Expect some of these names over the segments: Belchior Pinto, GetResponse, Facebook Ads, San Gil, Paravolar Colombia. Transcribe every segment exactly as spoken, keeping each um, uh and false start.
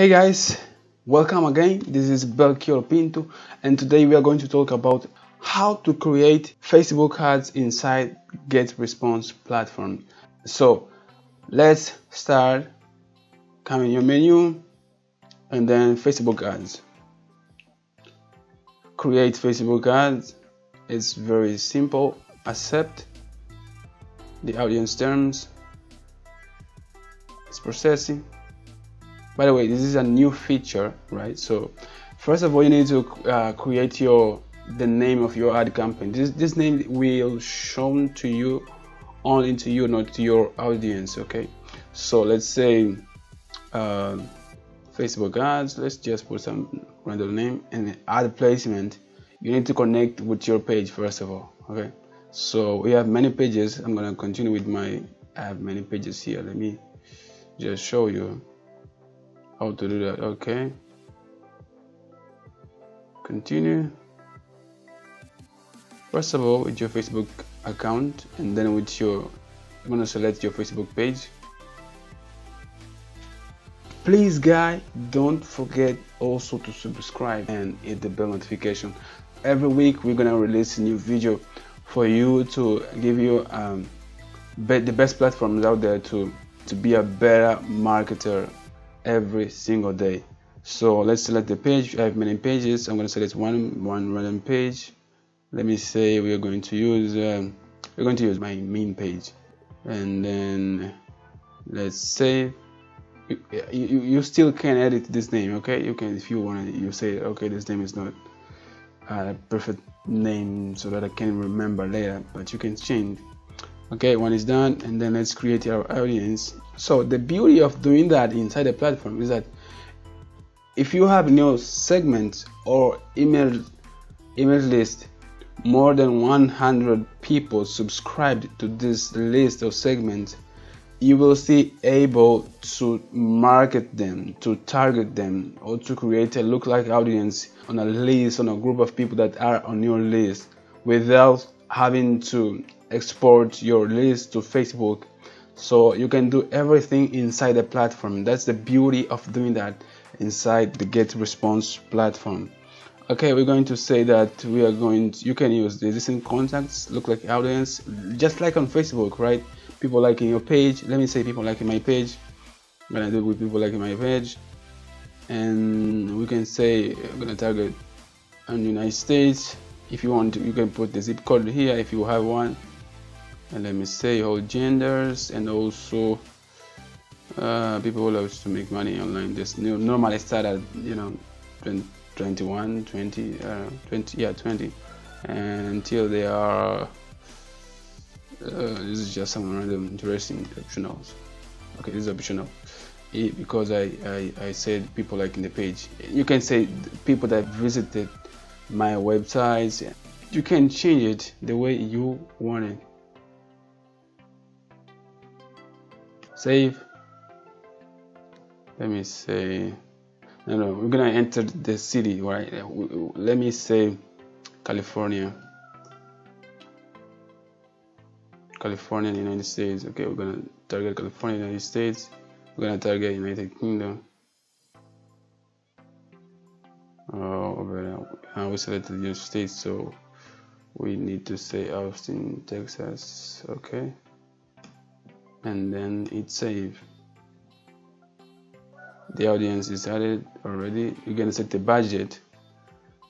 Hey guys, welcome again. This is Belchior Pinto, and today we are going to talk about how to create Facebook ads inside GetResponse platform. So let's start. Come in your menu and then Facebook ads. Create Facebook ads. It's very simple. Accept the audience terms. It's processing. By the way, this is a new feature, right? So first of all, you need to uh, create your the name of your ad campaign. This, this name will shown to you, only to you, not to your audience, okay? So let's say uh, Facebook ads, let's just put some random name, and ad placement. You need to connect with your page first of all, okay? So we have many pages. I'm gonna continue with my, I have many pages here. Let me just show you how to do that. Okay, continue first of all with your Facebook account, and then with your, I'm gonna select your Facebook page. Please guys, don't forget also to subscribe and hit the bell notification. Every week we're gonna release a new video for you, to give you um, be the best platforms out there to to be a better marketer every single day. So let's select the page. I have many pages. I'm going to select one one random page. Let me say we are going to use um, we're going to use my main page, and then let's say you, you, you still can edit this name, okay? You can, if you want to, you say okay, this name is not a perfect name so that I can remember later, but you can change. Okay, one is done, and then let's create our audience. So the beauty of doing that inside the platform is that if you have new segments or email email list, more than one hundred people subscribed to this list of segments, you will see able to market them, to target them, or to create a lookalike audience on a list, on a group of people that are on your list, without having to export your list to Facebook. So you can do everything inside the platform. That's the beauty of doing that inside the GetResponse platform. Okay, we're going to say that we are going to, you can use the existing contacts, look like audience, just like on Facebook, right? People liking your page. Let me say people liking my page. I'm gonna do it with people liking my page, and we can say I'm gonna target on the United States. If you want to, you can put the zip code here if you have one. And let me say all genders, and also uh, people who love to make money online. Just you know, normally start at, you know, twenty, twenty-one, twenty, uh, twenty, yeah, twenty, and until they are. Uh, this is just some random interesting optionals. Okay, this is optional it, because I, I I said people like in the page. You can say people that visited my websites. You can change it the way you want it. Save. Let me say, no, no, we're gonna enter the city, right? Let me say California, California, United States. Okay, we're gonna target California, United States. We're gonna target United Kingdom. Oh, over there. Uh, we selected the United States, so we need to say Austin, Texas. Okay. And then it's saved. The audience is added already. You're gonna set the budget.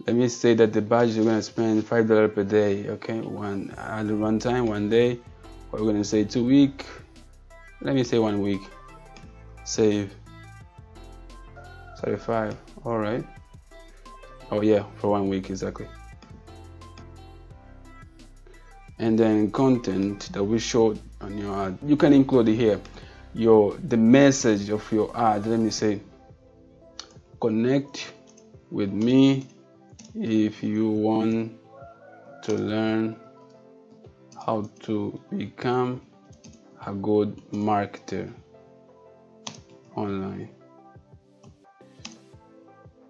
Let me say that the budget, we're gonna spend five dollars per day. Okay, one at one time, one day. We're gonna say two week. Let me say one week. Save. Sorry, five. All right. Oh yeah, for one week exactly. And then content that we showed on your ad. You can include here your the message of your ad. Let me say, connect with me if you want to learn how to become a good marketer online.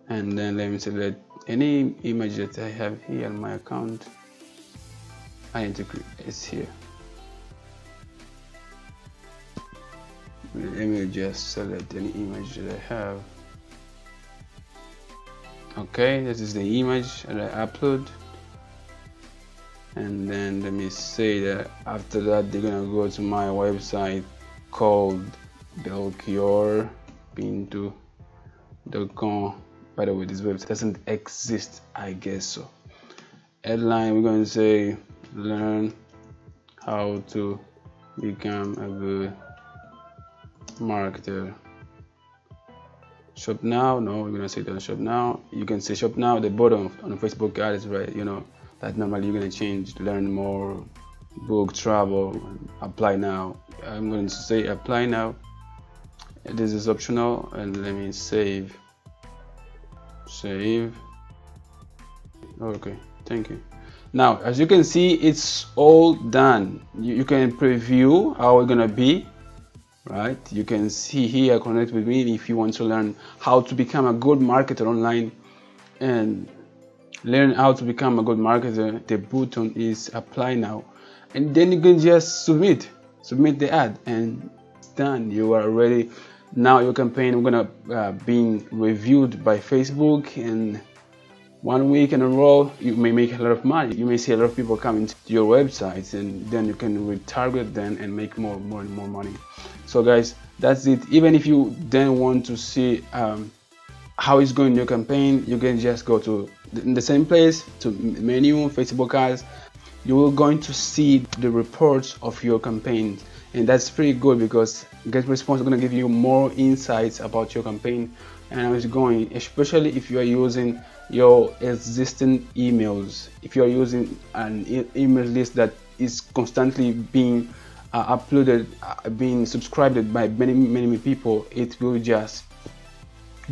And then let me select any image that I have here on my account. I need to create it's here. Let me just select any image that I have. Okay, this is the image that I upload, and then let me say that after that they're gonna go to my website called Belchior Pinto dot com. By the way, this website doesn't exist, I guess so. Headline, we're gonna say learn how to become a good marketer. Shop now, no, we're gonna say don't shop now. You can say shop now. The bottom on Facebook ads, right? You know that normally you're gonna change, learn more, book travel, apply now. I'm going to say apply now. This is optional, and let me save. Save. Okay, thank you. Now, as you can see, it's all done. You, you can preview how it's gonna be, right? You can see here, connect with me if you want to learn how to become a good marketer online, and learn how to become a good marketer. The button is apply now, and then you can just submit, submit the ad, and it's done. You are ready. Now your campaign is gonna uh, being reviewed by Facebook, and one week in a row you may make a lot of money. You may see a lot of people coming to your websites, and then you can retarget them and make more more and more money. So guys, that's it. Even if you then want to see um, how it's going in your campaign, you can just go to in the same place to menu Facebook ads. You will going to see the reports of your campaign, and that's pretty good because GetResponse is going to give you more insights about your campaign and how it's going, especially if you are using your existing emails. If you are using an e email list that is constantly being uh, uploaded, uh, being subscribed by many, many many people, it will just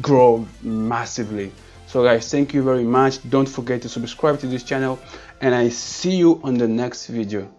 grow massively. So guys, thank you very much. Don't forget to subscribe to this channel, and I see you on the next video.